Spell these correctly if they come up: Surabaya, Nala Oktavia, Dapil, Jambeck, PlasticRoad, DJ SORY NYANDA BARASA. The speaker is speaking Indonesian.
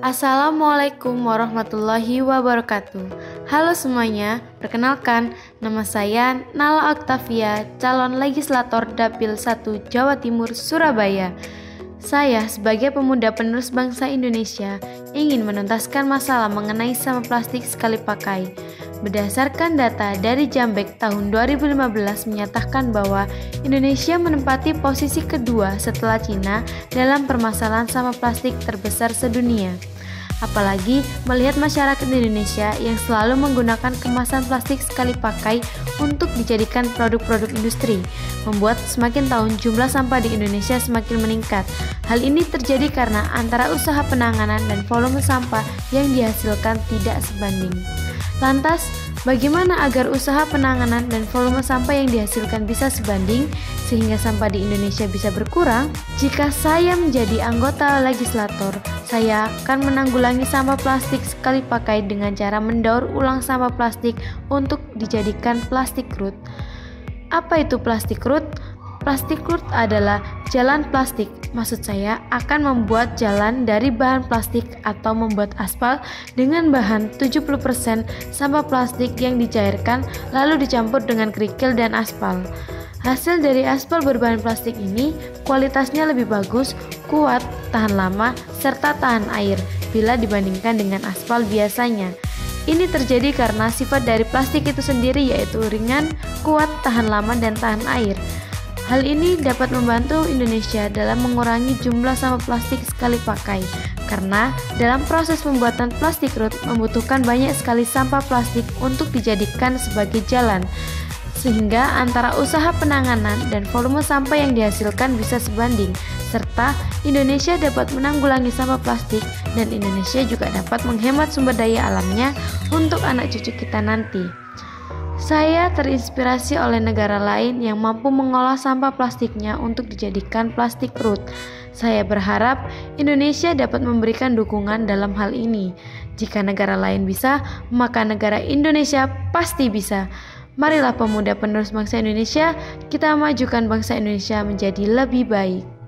Assalamualaikum warahmatullahi wabarakatuh. Halo semuanya, perkenalkan nama saya Nala Oktavia, calon legislator Dapil 1 Jawa Timur Surabaya. Saya sebagai pemuda penerus bangsa Indonesia ingin menuntaskan masalah mengenai sampah plastik sekali pakai. Berdasarkan data dari Jambeck tahun 2015 menyatakan bahwa Indonesia menempati posisi kedua setelah Cina dalam permasalahan sampah plastik terbesar sedunia. Apalagi melihat masyarakat Indonesia yang selalu menggunakan kemasan plastik sekali pakai untuk dijadikan produk-produk industri, membuat semakin tahun jumlah sampah di Indonesia semakin meningkat. Hal ini terjadi karena antara usaha penanganan dan volume sampah yang dihasilkan tidak sebanding. Lantas, bagaimana agar usaha penanganan dan volume sampah yang dihasilkan bisa sebanding sehingga sampah di Indonesia bisa berkurang? Jika saya menjadi anggota legislator, saya akan menanggulangi sampah plastik sekali pakai dengan cara mendaur ulang sampah plastik untuk dijadikan PlasticRoad. Apa itu PlasticRoad? PlasticRoad adalah jalan plastik. Maksud saya akan membuat jalan dari bahan plastik atau membuat aspal dengan bahan 70% sampah plastik yang dicairkan lalu dicampur dengan kerikil dan aspal. Hasil dari aspal berbahan plastik ini kualitasnya lebih bagus, kuat, tahan lama, serta tahan air bila dibandingkan dengan aspal biasanya. Ini terjadi karena sifat dari plastik itu sendiri yaitu ringan, kuat, tahan lama, dan tahan air. Hal ini dapat membantu Indonesia dalam mengurangi jumlah sampah plastik sekali pakai, karena dalam proses pembuatan PlasticRoad membutuhkan banyak sekali sampah plastik untuk dijadikan sebagai jalan, sehingga antara usaha penanganan dan volume sampah yang dihasilkan bisa sebanding, serta Indonesia dapat menanggulangi sampah plastik dan Indonesia juga dapat menghemat sumber daya alamnya untuk anak cucu kita nanti. Saya terinspirasi oleh negara lain yang mampu mengolah sampah plastiknya untuk dijadikan PlasticRoad. Saya berharap Indonesia dapat memberikan dukungan dalam hal ini. Jika negara lain bisa, maka negara Indonesia pasti bisa. Marilah pemuda penerus bangsa Indonesia, kita majukan bangsa Indonesia menjadi lebih baik.